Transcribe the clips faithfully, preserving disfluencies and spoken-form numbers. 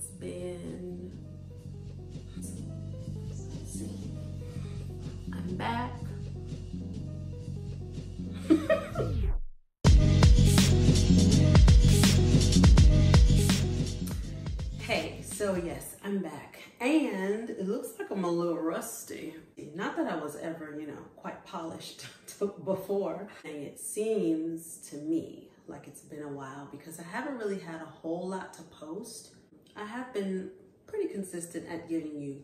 it's been, let's see, I'm back. Hey, so yes, I'm back, and it looks like I'm a little rusty. Not that I was ever, you know, quite polished before, and it seems to me like it's been a while because I haven't really had a whole lot to post. I have been pretty consistent at giving you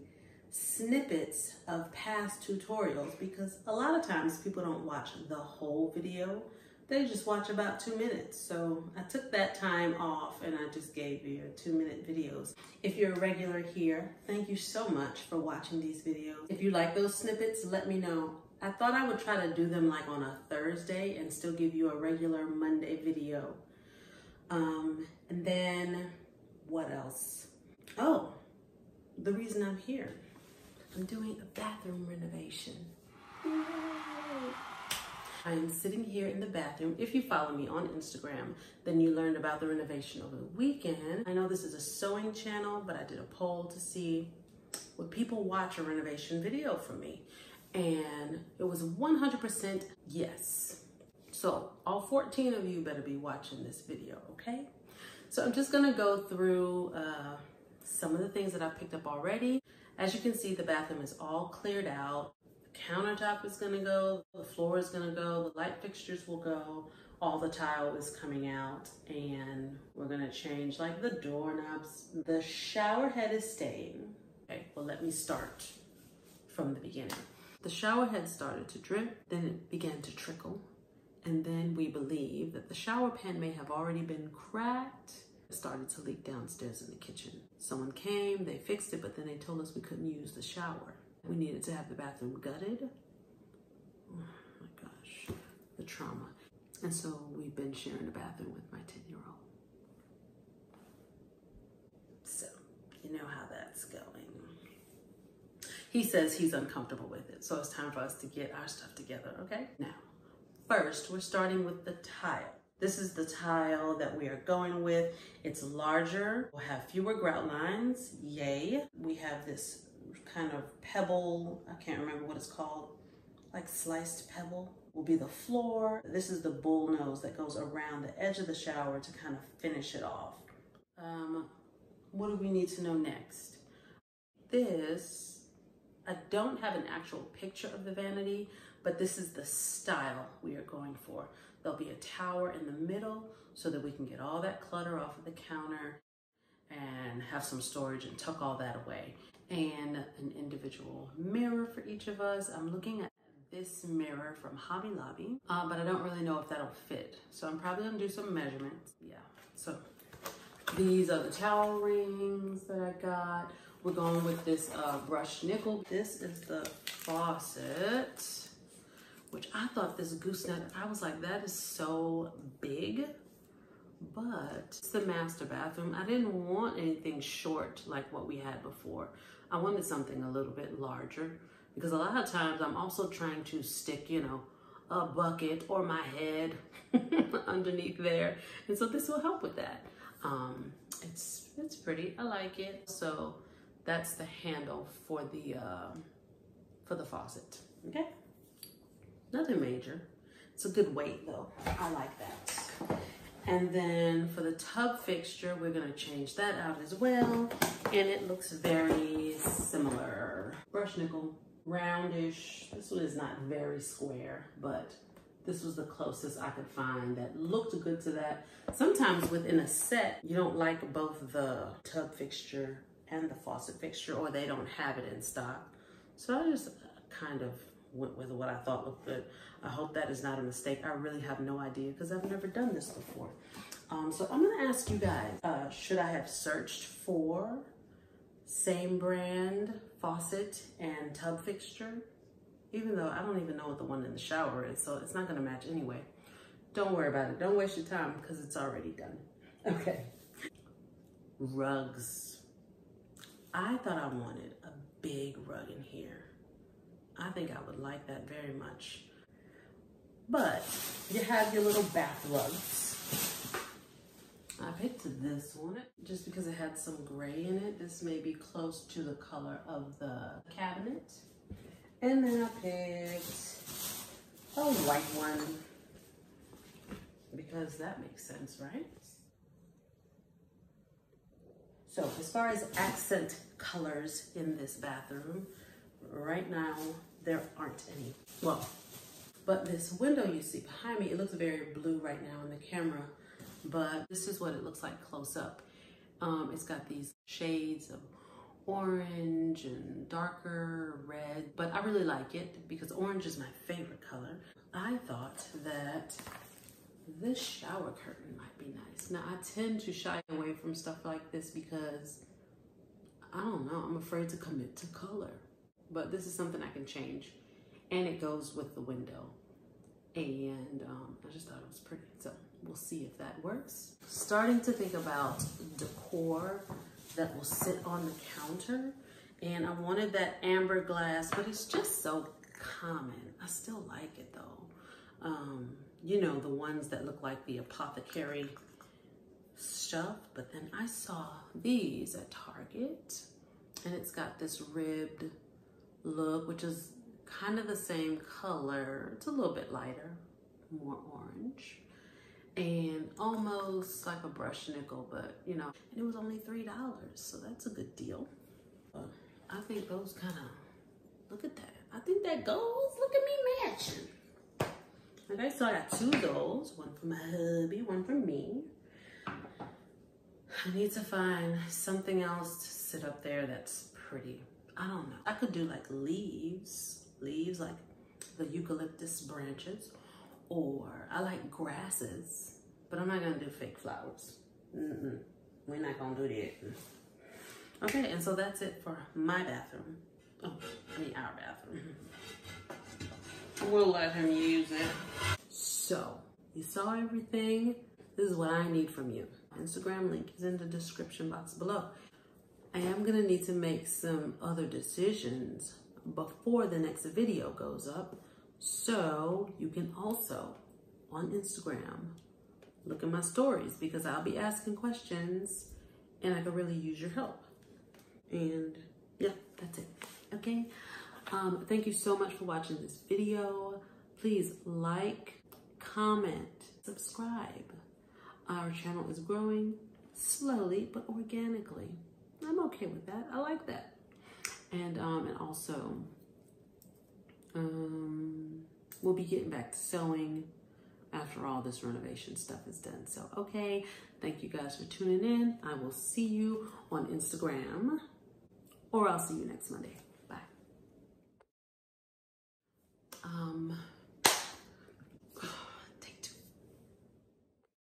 snippets of past tutorials because a lot of times people don't watch the whole video. They just watch about two minutes. So I took that time off and I just gave you two minute videos. If you're a regular here, thank you so much for watching these videos. If you like those snippets, let me know. I thought I would try to do them like on a Thursday and still give you a regular Monday video. Um, and then what else? Oh, the reason I'm here. I'm doing a bathroom renovation. Yay. I am sitting here in the bathroom. If you follow me on Instagram, then you learned about the renovation over the weekend. I know this is a sewing channel, but I did a poll to see would people watch a renovation video from me. And it was one hundred percent yes. So all fourteen of you better be watching this video, okay? So I'm just gonna go through uh, some of the things that I picked up already. As you can see, the bathroom is all cleared out. Countertop is gonna go, the floor is gonna go, the light fixtures will go, all the tile is coming out, and we're gonna change like the doorknobs. The shower head is staying. Okay, well let me start from the beginning. The shower head started to drip, then it began to trickle, and then we believe that the shower pan may have already been cracked. It started to leak downstairs in the kitchen. Someone came, they fixed it, but then they told us we couldn't use the shower. We needed to have the bathroom gutted. Oh my gosh, the trauma. And so we've been sharing a bathroom with my ten year old. So you know how that's going. He says he's uncomfortable with it. So it's time for us to get our stuff together, okay? Now, first we're starting with the tile. This is the tile that we are going with. It's larger, we'll have fewer grout lines, yay. We have this kind of pebble, I can't remember what it's called, like sliced pebble will be the floor. This is the bull nose that goes around the edge of the shower to kind of finish it off. Um, what do we need to know next? This, I don't have an actual picture of the vanity, but this is the style we are going for. There'll be a tower in the middle so that we can get all that clutter off of the counter and have some storage and tuck all that away. And an individual mirror for each of us. I'm looking at this mirror from Hobby Lobby, uh, but I don't really know if that'll fit. So I'm probably gonna do some measurements. Yeah, so these are the towel rings that I got. We're going with this uh, brushed nickel. This is the faucet, which I thought this gooseneck, I was like, that is so big. But it's the master bathroom. I didn't want anything short like what we had before. I wanted something a little bit larger because a lot of times I'm also trying to stick, you know, a bucket or my head underneath there. And so this will help with that. Um, it's, it's pretty, I like it. So that's the handle for the, uh, for the faucet, okay? Nothing major. It's a good weight though, I like that. And then for the tub fixture, we're gonna change that out as well. And it looks very similar. Brush nickel, roundish. This one is not very square, but this was the closest I could find that looked good to that. Sometimes within a set, you don't like both the tub fixture and the faucet fixture, or they don't have it in stock. So I just kind of went with what I thought looked good. I hope that is not a mistake. I really have no idea because I've never done this before. Um, so I'm gonna ask you guys, uh, should I have searched for same brand faucet and tub fixture? Even though I don't even know what the one in the shower is, so it's not gonna match anyway. Don't worry about it. Don't waste your time because it's already done. Okay. Rugs. I thought I wanted a big rug in here. I think I would like that very much. But you have your little bath rugs. I picked this one just because it had some gray in it. This may be close to the color of the cabinet. And then I picked a white one because that makes sense, right? So as far as accent colors in this bathroom, right now there aren't any. Well, but this window you see behind me, it looks very blue right now in the camera. But this is what it looks like close up. Um, it's got these shades of orange and darker red, but I really like it because orange is my favorite color. I thought that this shower curtain might be nice. Now I tend to shy away from stuff like this because, I don't know, I'm afraid to commit to color. But this is something I can change, and it goes with the window. And um, I just thought it was pretty, so we'll see if that works. Starting to think about decor that will sit on the counter, and I wanted that amber glass, but it's just so common. I still like it though. Um, you know, the ones that look like the apothecary stuff, but then I saw these at Target, and it's got this ribbed look, which is kind of the same color. It's a little bit lighter, more orange, and almost like a brushed nickel, but you know, and it was only three dollars, so that's a good deal. I think those kind of, look at that, I think that goes, look at me matching. Okay, so I got two goals, one for my hubby, one for me. I need to find something else to sit up there that's pretty. I don't know. I could do like leaves, leaves like the eucalyptus branches, or I like grasses, but I'm not gonna do fake flowers. Mm-mm. We're not gonna do that. Okay, and so that's it for my bathroom. Oh, I mean our bathroom. We'll let him use it. So, you saw everything. This is what I need from you. Instagram link is in the description box below. I am gonna need to make some other decisions before the next video goes up. So you can also, on Instagram, look at my stories because I'll be asking questions and I could really use your help. And yeah, that's it, okay? Um, thank you so much for watching this video. Please like, comment, subscribe. Our channel is growing slowly but organically. I'm okay with that. I like that. And um, and also, um, we'll be getting back to sewing after all this renovation stuff is done. So, okay. Thank you guys for tuning in. I will see you on Instagram, or I'll see you next Monday.